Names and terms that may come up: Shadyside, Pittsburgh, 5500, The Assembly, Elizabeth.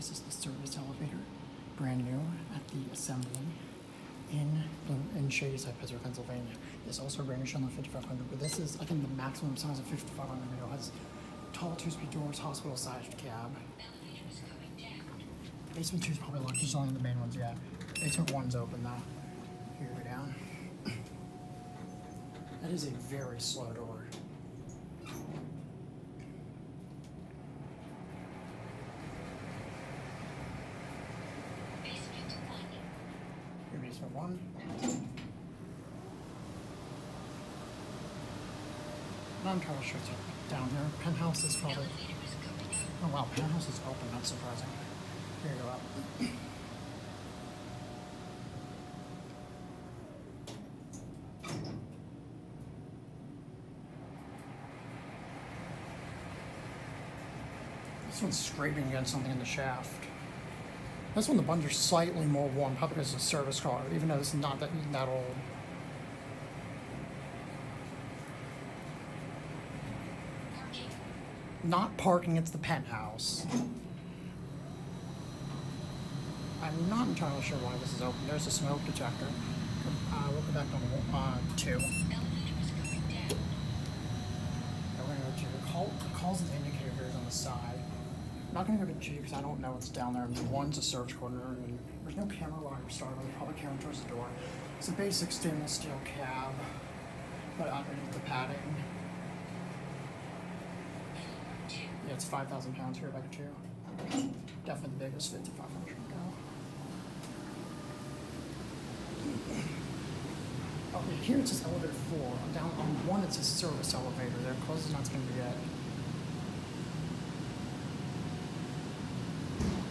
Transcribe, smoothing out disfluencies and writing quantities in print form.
This is the service elevator, brand new at the assembly in Shadyside, Pittsburgh, Pennsylvania. It's also brand new on the 5500, but this is, I think, the maximum size of 5500. It has tall 2-speed doors, hospital-sized cab. Basement 2 is probably locked. There's only the main ones yet. Basement 1's open though. Here we go down. That is a very slow door. Basement 1. Non-power shirts are down here. Penthouse is probably... Oh wow, penthouse is open, that's surprising. Here you go up. This one's scraping against something in the shaft. This one, the buns are slightly more worn, probably because it's a service car, even though it's not that old. Not parking, it's the penthouse. I'm not entirely sure why this is open. There's a smoke detector. We'll go back on 2. Elevator is going down. Now we're going to go to the calls and indicators on the side. I'm not going to go to G because I don't know what's down there. I mean, 1's a search corner, and there's no camera line or starter. There's probably camera towards the door. It's a basic stainless steel cab, but underneath the padding. Yeah, it's 5,000 pounds here back at 2. Definitely the biggest 5500. Okay, here it says elevator 4. Down on 1 it's a service elevator. They're closest, not going to be yet.